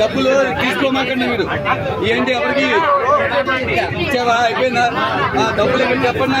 డబ్బులు తీసుకోమాకండి మీరు ఏంటి ఎవరికి ఇచ్చావా అయిపోయిందా ఆ డబ్బులు ఏమి చెప్పండి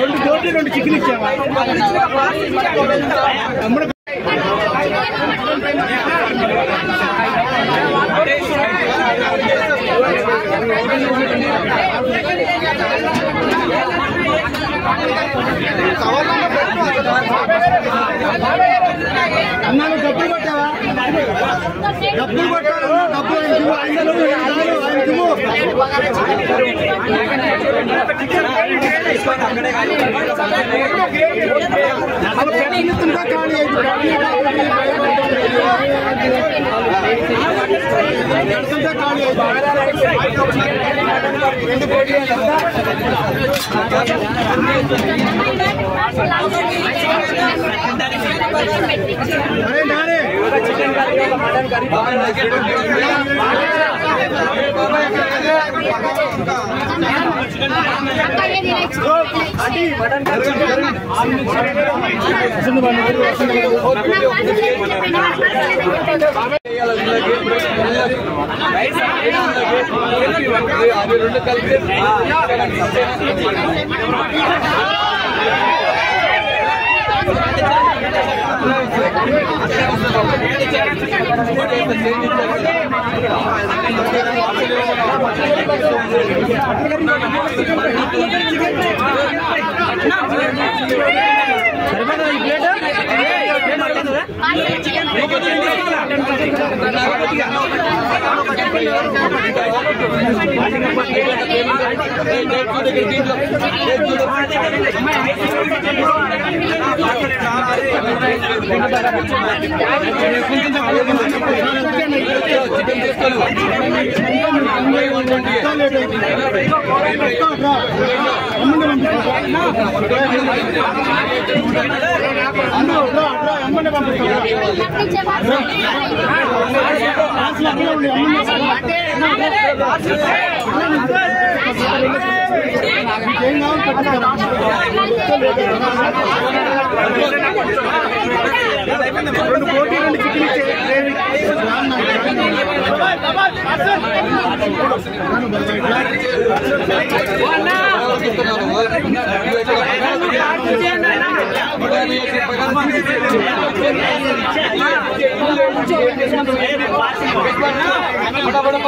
రెండు రెండు చికెన్ ఇచ్చాము అన్నాను డబ్బులు కొట్టావా డబ్బులు కొట్టాను